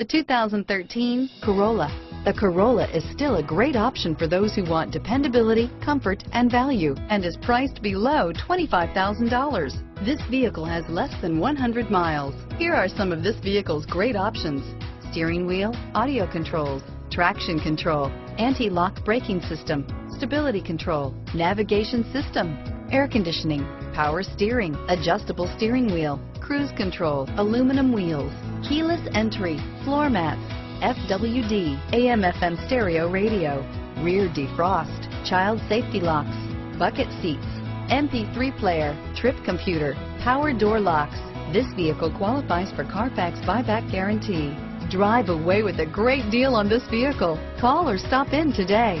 The 2013 Corolla. The Corolla is still a great option for those who want dependability, comfort, and value, and is priced below $25,000. This vehicle has less than 100 miles. Here are some of this vehicle's great options: steering wheel audio controls, traction control, anti-lock braking system, stability control, navigation system, air conditioning, power steering, adjustable steering wheel, cruise control, aluminum wheels, keyless entry, floor mats, FWD, AM/FM stereo radio, rear defrost, child safety locks, bucket seats, MP3 player, trip computer, power door locks. This vehicle qualifies for Carfax buyback guarantee. Drive away with a great deal on this vehicle. Call or stop in today.